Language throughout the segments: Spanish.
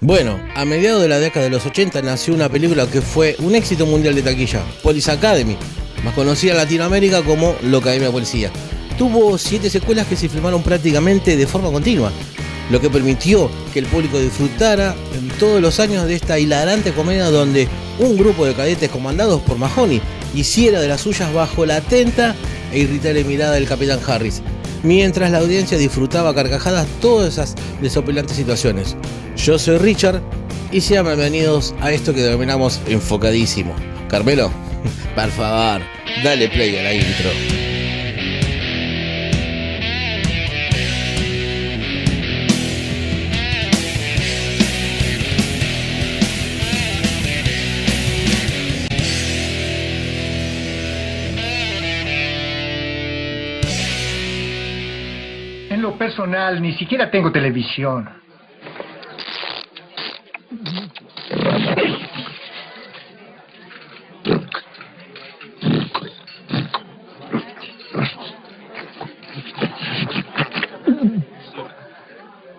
Bueno, a mediados de la década de los 80 nació una película que fue un éxito mundial de taquilla, Police Academy, más conocida en Latinoamérica como Locademia de Policía. Tuvo 7 secuelas que se filmaron prácticamente de forma continua, lo que permitió que el público disfrutara en todos los años de esta hilarante comedia donde un grupo de cadetes comandados por Mahoney hiciera de las suyas bajo la atenta e irritable mirada del capitán Harris, mientras la audiencia disfrutaba carcajadas todas esas desopilantes situaciones. Yo soy Richard y sean bienvenidos a esto que denominamos Enfocadísimo. Carmelo, por favor, dale play a la intro. Personal, ni siquiera tengo televisión.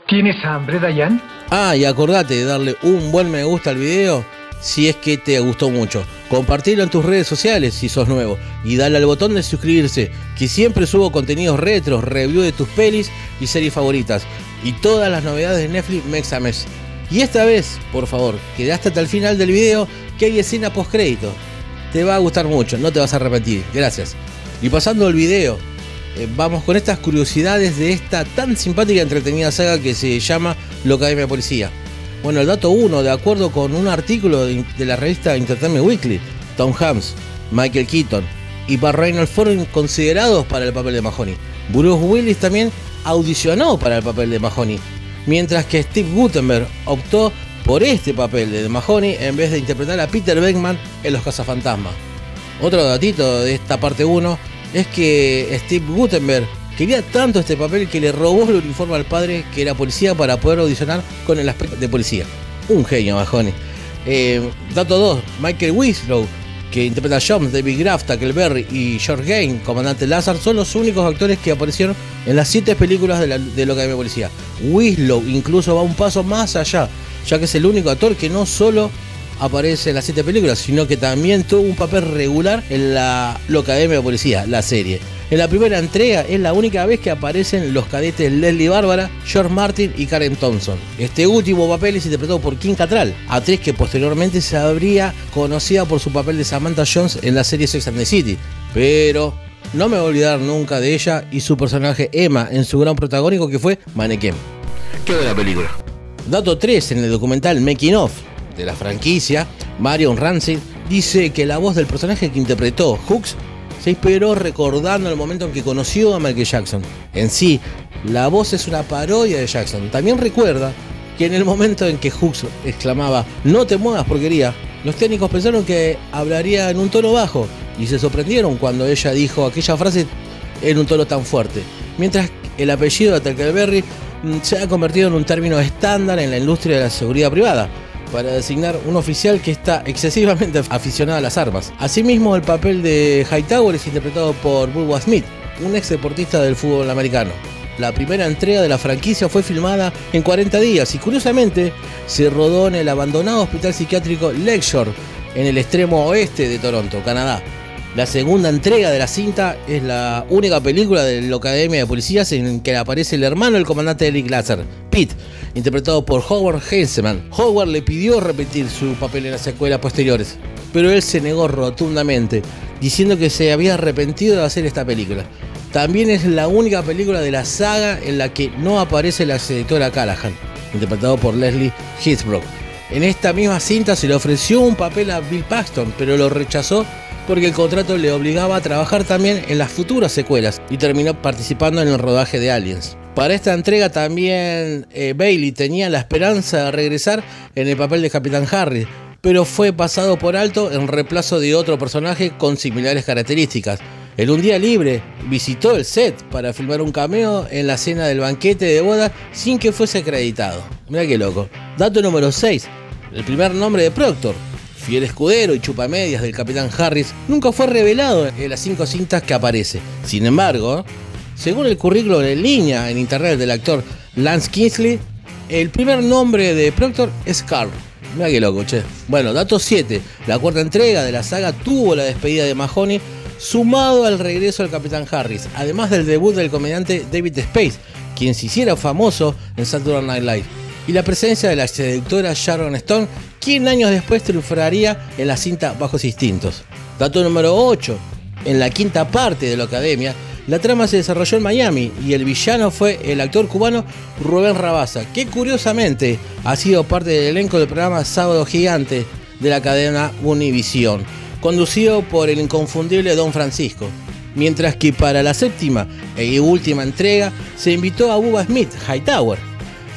¿Tienes hambre, Dayan? Ah, y acordate de darle un buen me gusta al video si es que te gustó mucho. Compartilo en tus redes sociales si sos nuevo y dale al botón de suscribirse, que siempre subo contenidos retros, review de tus pelis y series favoritas y todas las novedades de Netflix mes a mes. Y esta vez, por favor, quedaste hasta el final del video, que hay escena post crédito. Te va a gustar mucho, no te vas a arrepentir. Gracias. Y pasando al video, vamos con estas curiosidades de esta tan simpática y entretenida saga que se llama Locademia de Policía. Bueno, el dato 1, de acuerdo con un artículo de la revista Entertainment Weekly, Tom Hanks, Michael Keaton y Bart Reynolds fueron considerados para el papel de Mahoney. Bruce Willis también audicionó para el papel de Mahoney, mientras que Steve Guttenberg optó por este papel de Mahoney en vez de interpretar a Peter Venkman en Los Cazafantasmas. Otro datito de esta parte 1 es que Steve Guttenberg quería tanto este papel que le robó el uniforme al padre, que era policía, para poder audicionar con el aspecto de policía. Un genio, Mahoney. Dato 2. Michael Winslow, que interpreta a John, David Graff, Tackleberry y George Gain, comandante Lazar, son los únicos actores que aparecieron en las 7 películas de Locademia de Policía. Winslow incluso va un paso más allá, ya que es el único actor que no solo aparece en las 7 películas, sino que también tuvo un papel regular en la Locademia de Policía, la serie. En la primera entrega es la única vez que aparecen los cadetes Leslie Bárbara, George Martin y Karen Thompson. Este último papel es interpretado por Kim Cattrall, actriz que posteriormente se habría conocida por su papel de Samantha Jones en la serie Sex and the City. Pero no me voy a olvidar nunca de ella y su personaje Emma en su gran protagónico, que fue Mannequin. ¿Qué de la película? Dato 3, en el documental Making of de la franquicia, Marion Ramsey dice que la voz del personaje que interpretó, Hooks, se inspiró recordando el momento en que conoció a Michael Jackson. En sí, la voz es una parodia de Jackson. También recuerda que en el momento en que Hooks exclamaba "No te muevas, porquería", los técnicos pensaron que hablaría en un tono bajo y se sorprendieron cuando ella dijo aquella frase en un tono tan fuerte. Mientras el apellido de Tackleberry se ha convertido en un término estándar en la industria de la seguridad privada, para designar un oficial que está excesivamente aficionado a las armas. Asimismo, el papel de Hightower es interpretado por Bubba Smith, un ex deportista del fútbol americano. La primera entrega de la franquicia fue filmada en 40 días y curiosamente se rodó en el abandonado hospital psiquiátrico Lakeshore, en el extremo oeste de Toronto, Canadá. La segunda entrega de la cinta es la única película de la Locademia de Policías en que aparece el hermano del comandante Eric Lazar, Pete, interpretado por Howard Hesseman. Howard le pidió repetir su papel en las secuelas posteriores, pero él se negó rotundamente, diciendo que se había arrepentido de hacer esta película. También es la única película de la saga en la que no aparece la seductora Callahan, interpretado por Leslie Heathcote. En esta misma cinta se le ofreció un papel a Bill Paxton, pero lo rechazó porque el contrato le obligaba a trabajar también en las futuras secuelas y terminó participando en el rodaje de Aliens. Para esta entrega también Bailey tenía la esperanza de regresar en el papel de Capitán Harris, pero fue pasado por alto en reemplazo de otro personaje con similares características. En un día libre visitó el set para filmar un cameo en la escena del banquete de boda sin que fuese acreditado. Mirá qué loco. Dato número 6, el primer nombre de Proctor, fiel escudero y chupamedias del Capitán Harris, nunca fue revelado en las 5 cintas que aparece. Sin embargo, según el currículo en línea en internet del actor Lance Kingsley, El primer nombre de Proctor es Carl. Mira qué loco, che. Bueno, dato 7. La cuarta entrega de la saga tuvo la despedida de Mahoney, sumado al regreso del Capitán Harris, además del debut del comediante David Spade, quien se hiciera famoso en Saturday Night Live, y la presencia de la seductora Sharon Stone, quien años después triunfaría en la cinta Bajos Instintos. Dato número 8. En la quinta parte de Locademia, la trama se desarrolló en Miami y el villano fue el actor cubano Rubén Rabasa, que curiosamente ha sido parte del elenco del programa Sábado Gigante de la cadena Univisión, conducido por el inconfundible Don Francisco. Mientras que para la séptima y última entrega se invitó a Bubba Smith, Hightower.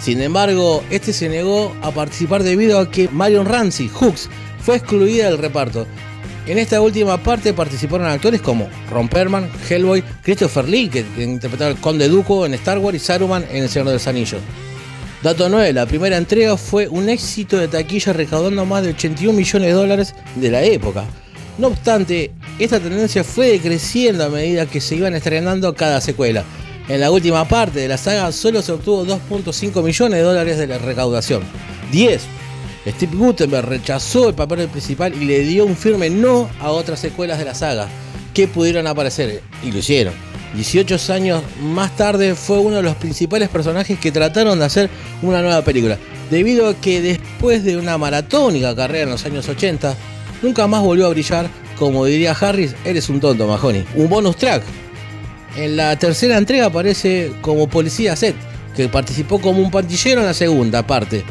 Sin embargo, este se negó a participar debido a que Marion Ramsey, Hooks, fue excluida del reparto. En esta última parte participaron actores como Ron Perlman, Hellboy, Christopher Lee, que interpretaba al Conde Dooku en Star Wars, y Saruman en El Señor de los Anillos. Dato 9. La primera entrega fue un éxito de taquilla, recaudando más de $81 millones de la época. No obstante, esta tendencia fue decreciendo a medida que se iban estrenando cada secuela. En la última parte de la saga solo se obtuvo $2.5 millones de la recaudación. 10. Steve Guttenberg rechazó el papel del principal y le dio un firme no a otras secuelas de la saga que pudieron aparecer, y lo hicieron. 18 años más tarde fue uno de los principales personajes que trataron de hacer una nueva película, debido a que después de una maratónica carrera en los años 80, nunca más volvió a brillar. Como diría Harris, eres un tonto, Mahoney. Un bonus track. En la tercera entrega aparece como policía Seth, que participó como un pantillero en la segunda parte,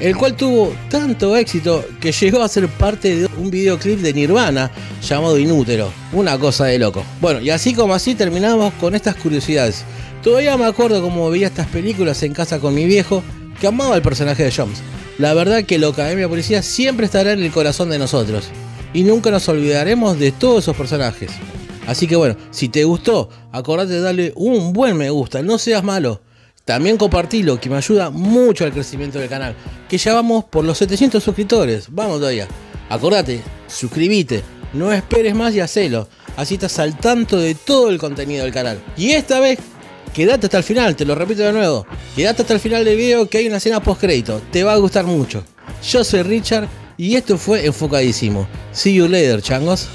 el cual tuvo tanto éxito que llegó a ser parte de un videoclip de Nirvana llamado Inútero. Una cosa de loco. Bueno, y así como así terminamos con estas curiosidades. Todavía me acuerdo cómo veía estas películas en casa con mi viejo, que amaba el personaje de Jones. La verdad que Locademia de Policía siempre estará en el corazón de nosotros, y nunca nos olvidaremos de todos esos personajes. Así que bueno, si te gustó, acordate de darle un buen me gusta, no seas malo. También compartilo, que me ayuda mucho al crecimiento del canal, que ya vamos por los 700 suscriptores. Vamos todavía. Acordate, suscríbete, no esperes más y hacelo. Así estás al tanto de todo el contenido del canal. Y esta vez, quédate hasta el final, te lo repito de nuevo. Quédate hasta el final del video, que hay una escena post crédito. Te va a gustar mucho. Yo soy Richard y esto fue Enfocadísimo. See you later, changos.